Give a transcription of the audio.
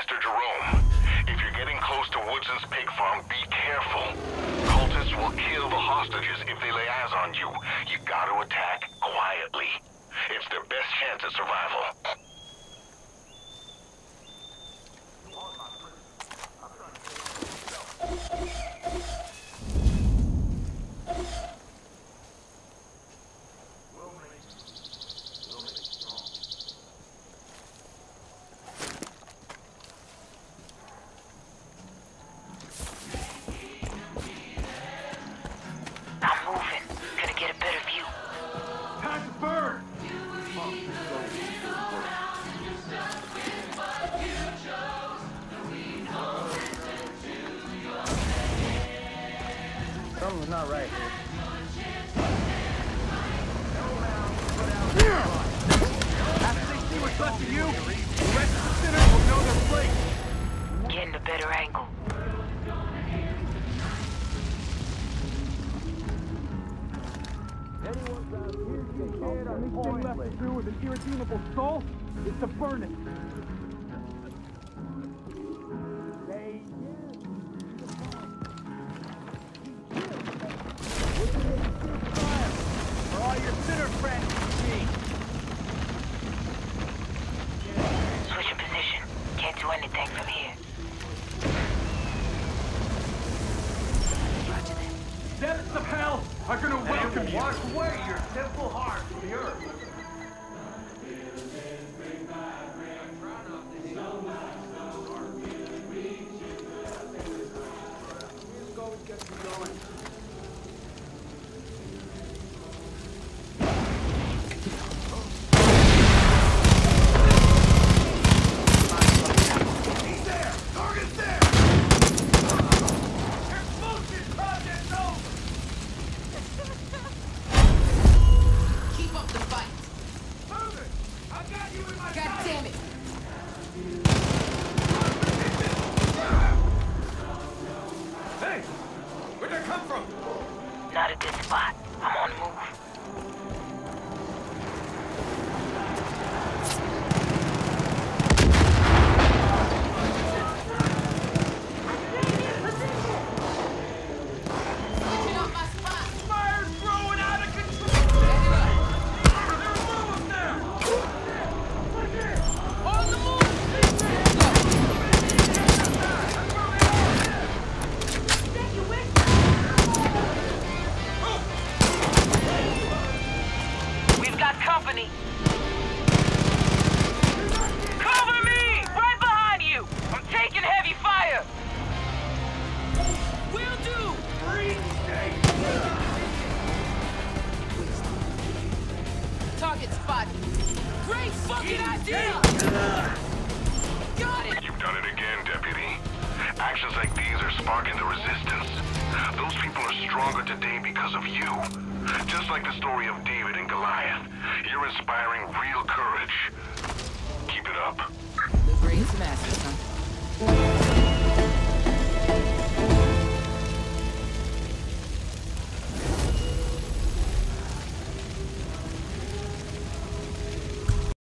Master Jerome. If you're getting close to Woodson's Pig Farm, be careful. Cultists will kill the hostages if they lay eyes on you. You gotta attack quietly. It's their best chance at survival. Something's not right here. After they see what's left of you, the rest of the sinners will know their place. Getting a better angle. Here's the only thing left to do with an irredeemable soul is to burn it. Depths of hell are going to welcome you. Wash away your temple heart from the earth. Not at this spot. I'm on the move. Target spotted. Great fucking idea! Got it! You've done it again, Deputy. Actions like these are sparking the resistance. Those people are stronger today because of you. Just like the story of David and Goliath, you're inspiring real courage. Keep it up. The greatest master, huh?